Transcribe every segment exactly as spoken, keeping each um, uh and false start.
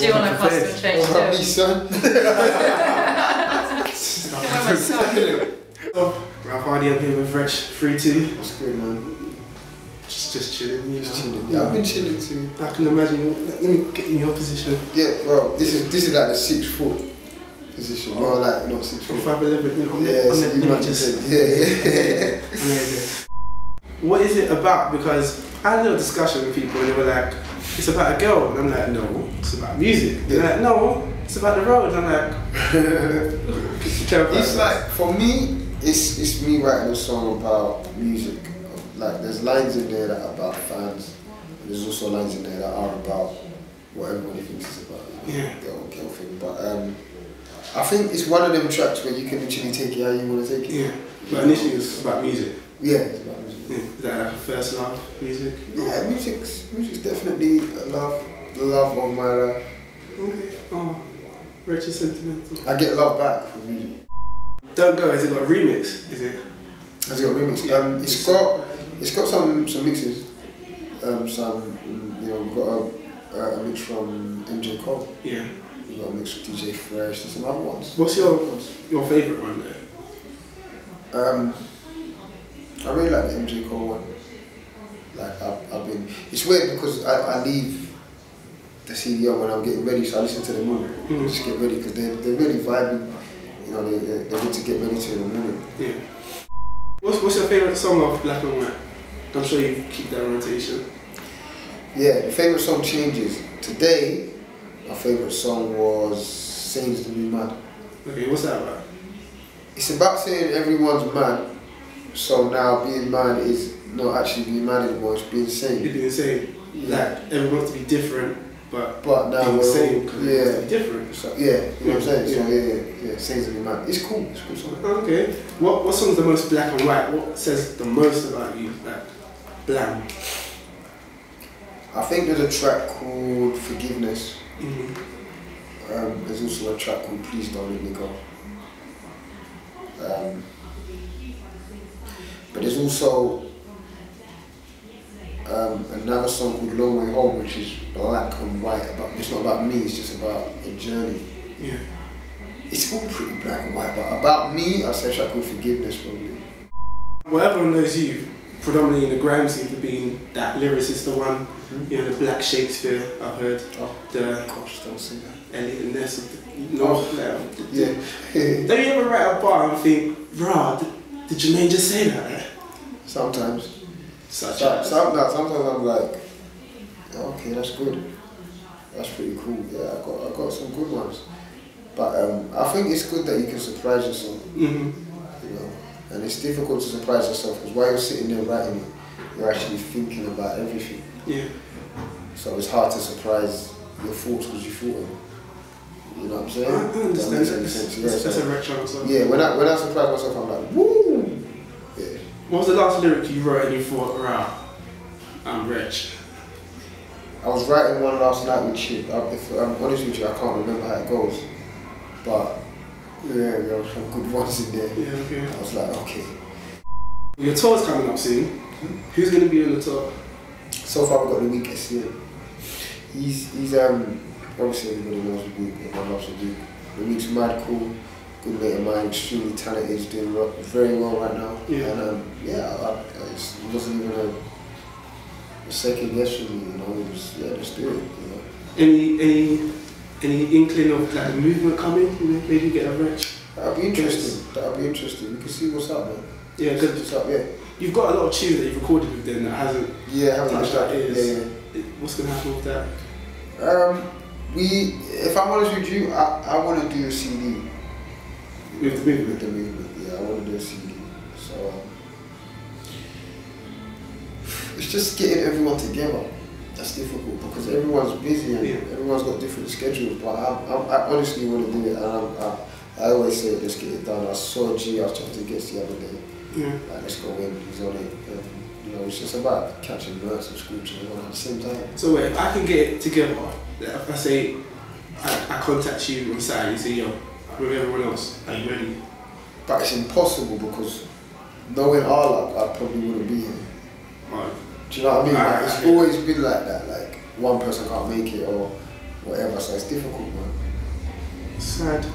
Do you want a costume change too? About me, son? Oh, Ralph Hardy up here with Fresh, free tea. What's good, man? Just, just chilling, you just know? Chilling. Yeah, I've been chilling too. I can imagine. Let me get in your position. Yeah, well, this is this is like the six foot position. Oh. Well, like not six foot. Five eleven. Yeah, so you might just yeah, yeah. Amazing. What is it about? Because I had a little discussion with people, and they were like, "It's about a girl," and I'm like, "No, it's about music." Yeah. They're like, "No, it's about the road." And I'm like, "It's like for me, it's it's me writing a song about music. Like, there's lines in there that are about fans, and there's also lines in there that are about what everybody thinks it's about, you know, yeah, the old girl thing. But um, I think it's one of them tracks where you can literally take it how you want to take it. Yeah, but initially it's about music. Yeah, it's about music. Yeah. Is that like a first love music? Yeah, music's, music's definitely a love, the love of my life. Okay, oh, Richard sentimental. I get love back from music. Don't Go, has it got a remix, is it? Has it got a remix? Yeah. Um, it's got, it's got some, some mixes. Um, some, you know, we've got a, a mix from M J Cole. Yeah. We've got a mix with D J Fresh and some other ones. What's your, your favourite one there? Um, I really like the M J Cole one. Like, I've, I've been, it's weird because I, I leave the C D on when I'm getting ready, so I listen to the Movement. Mm-hmm. Just get ready, because they're, they're really vibing. You know, they, they, they need to get ready to in the morning. Yeah. What's, what's your favourite song of Black and White? I'm sure you keep that rotation. Yeah, the favourite song changes. Today, my favourite song was Saying to Be Mad. Okay, what's that about? It's about saying everyone's mad, so now being mad is not actually being mad anymore, it's being sane. It's being sane. Yeah. Like, everyone wants to be different, but, but now we're same, all, yeah, different. So, yeah, you know yeah, what I'm saying? Yeah, so, yeah, yeah, yeah. Saves me, man. It's cool. It's a cool song. Okay. What what song's the most black and white? What says the most about you? Like, blam. I think there's a track called Forgiveness. Mm-hmm. Um, there's also a track called Please Don't Let Me Go. Um, but there's also Um, another song called Long Way Home, which is black and white. About, it's not about me, it's just about a journey. Yeah. It's all pretty black and white, but about me, I say track called Forgiveness probably. Well, everyone knows you, predominantly in the grime scene, for being that lyricist, the one, mm-hmm, you know, the Black Shakespeare, I've heard. Oh, the gosh, don't say that. Elliot and Ness, no, oh, no, the, yeah. The, don't you ever write a bar and think, bruh, did, did Jermaine just say that? Sometimes. Such so, some, no, sometimes I'm like, oh, okay, that's good. That's pretty cool. Yeah, I got I got some good ones. But um, I think it's good that you can surprise yourself. Mm-hmm. You know, and it's difficult to surprise yourself because while you're sitting there writing it, you're actually thinking about everything. Yeah. So it's hard to surprise your thoughts because you thought them. You know what I'm saying? I understand. That makes any sense. Yeah, that's so, a retro song. Yeah. When I when I surprise myself, I'm like, woo. What was the last lyric you wrote and you thought, wow, I'm rich? I was writing one last night with Chip. If I'm honest with you, I can't remember how it goes. But yeah, there were some good ones in there. Yeah, okay. I was like, okay. Your tour's coming up soon. Hmm? Who's going to be on the tour? So far, we've got The Weakest here. He's, he's um, obviously everybody knows The Week, everyone loves The Week. The Week's mad cool. Good mate of mine, extremely talented, he's doing very well right now. Yeah. And um, yeah, I, I, it wasn't even a, a second guess for me, you know, it was, yeah, just do it, you know. Any, any, any inkling of like a movement coming, you know, maybe get a wrench? That'd be interesting, yes. That'd be interesting, we can see what's up, man. Yeah, good. What's up, yeah. You've got a lot of tunes that you've recorded with them that hasn't yeah, haven't touched our ears. Yeah, yeah. What's going to happen with that? Um, we, if I'm honest with you, I, I want to do a C D. With the movement? With the movement, yeah, I want to do a C D. So, um, it's just getting everyone together. That's difficult because everyone's busy and yeah, everyone's got different schedules. But I, I, I honestly want to do it, and I, I, I always say, let's get it done. I saw G, I was trying to get the other day. Yeah. Like, let's go in, he's on it. Um, you know, it's just about catching birds and sculpture at the same time. So, wait, if I can get it together, if I say, I, I contact you on Saturday, you say, yo, with everyone else, are you ready? But it's impossible because knowing our luck, I probably wouldn't be here. Right. Do you know what I mean? Right, like, right, it's right. Always been like that, like one person can't make it or whatever. So it's difficult, man. It's sad.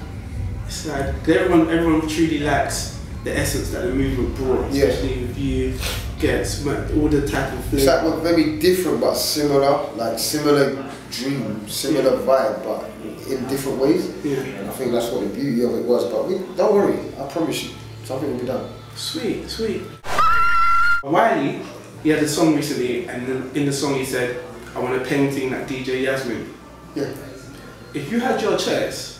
It's sad. Everyone, everyone truly lacks the essence that the movement brought, yeah. especially with you. Gets all the type of things. It's like we're very different, but similar, like similar dream, similar yeah. vibe, but in different ways. Yeah. And I think that's what the beauty of it was. But we, don't worry, I promise you, something will be done. Sweet, sweet. Wiley, he had a song recently, and in the song he said, "I want a painting like D J Yasmin." Yeah. If you had your chance